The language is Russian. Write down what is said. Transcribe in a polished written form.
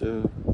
Еще